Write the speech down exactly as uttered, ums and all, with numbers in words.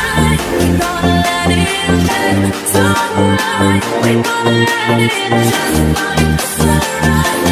Sunlight, we're gonna let it in. Sunlight, we're gonna let it in. Just like the sunrise.